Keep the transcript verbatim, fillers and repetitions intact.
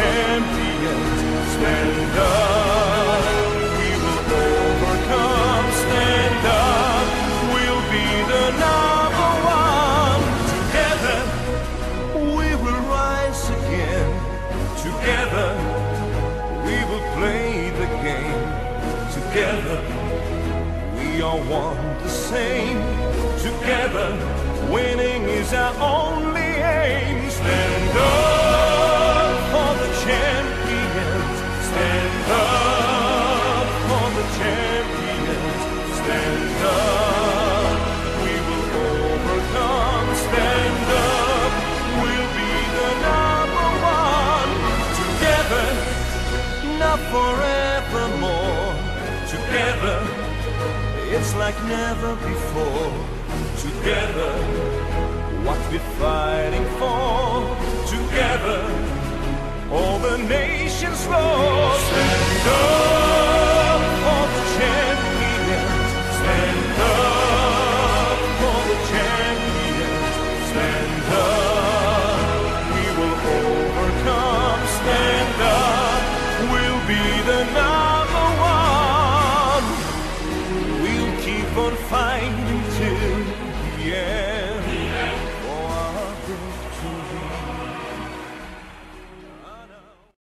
champions stand up. We will overcome, stand up. We'll be the number one. Together we will rise again. Together we will play the game. Together we are one the same. Together winning is our only aim. Stand up. Forevermore, together, it's like never before. Together, what we're fighting for. Together, all the nations roar. Stand up for the champions. Stand up for the champions. Stand up, we will overcome. Stand up. We'll be the number one. We'll keep on fighting.